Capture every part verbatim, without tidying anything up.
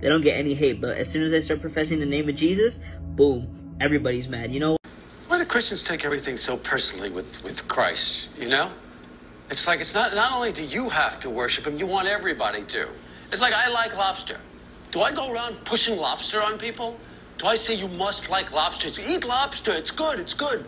They don't get any hate, but as soon as they start professing the name of Jesus, boom, everybody's mad. You know, a lot of Christians take everything so personally with with Christ. You know, it's like it's not not only do you have to worship him, you want everybody to. It's like I like lobster. Do I go around pushing lobster on people? Do I say you must like lobsters? Eat lobster. It's good. It's good.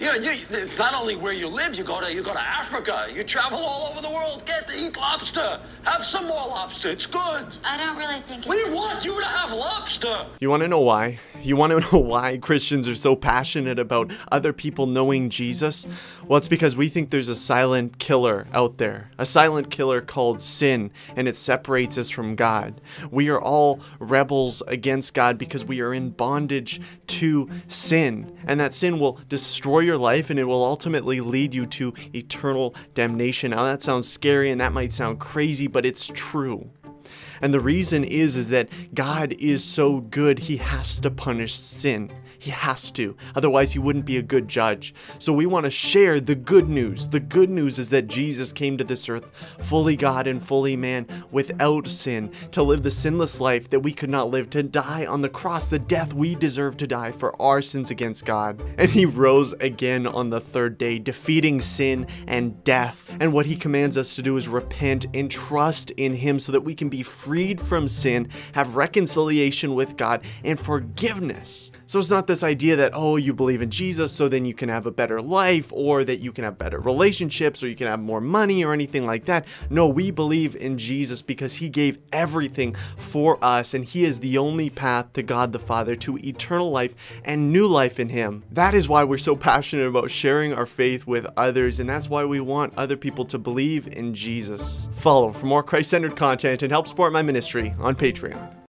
You know, you, it's not only where you live. You go to you go to Africa. You travel all over the world. Get to eat lobster. Have some more lobster. It's good. I don't really think. We want you to have lobster. You want to know why? You want to know why Christians are so passionate about other people knowing Jesus? Well, it's because we think there's a silent killer out there, a silent killer called sin, and it separates us from God. We are all rebels against God because we are in bondage to sin, and that sin will destroy your life, and it will ultimately lead you to eternal damnation. Now that sounds scary and that might sound crazy, but it's true. And the reason is is that God is so good, he has to punish sin. He has to. Otherwise, he wouldn't be a good judge. So we want to share the good news. The good news is that Jesus came to this earth fully God and fully man without sin, to live the sinless life that we could not live, to die on the cross, the death we deserve to die for our sins against God. And he rose again on the third day, defeating sin and death. And what he commands us to do is repent and trust in him so that we can be freed from sin, have reconciliation with God, and forgiveness. So it's not this idea that, oh, you believe in Jesus, so then you can have a better life, or that you can have better relationships, or you can have more money, or anything like that. No, we believe in Jesus because he gave everything for us, and he is the only path to God the Father, to eternal life and new life in him. That is why we're so passionate about sharing our faith with others, and that's why we want other people to believe in Jesus. Follow for more Christ-centered content and help support my ministry on Patreon.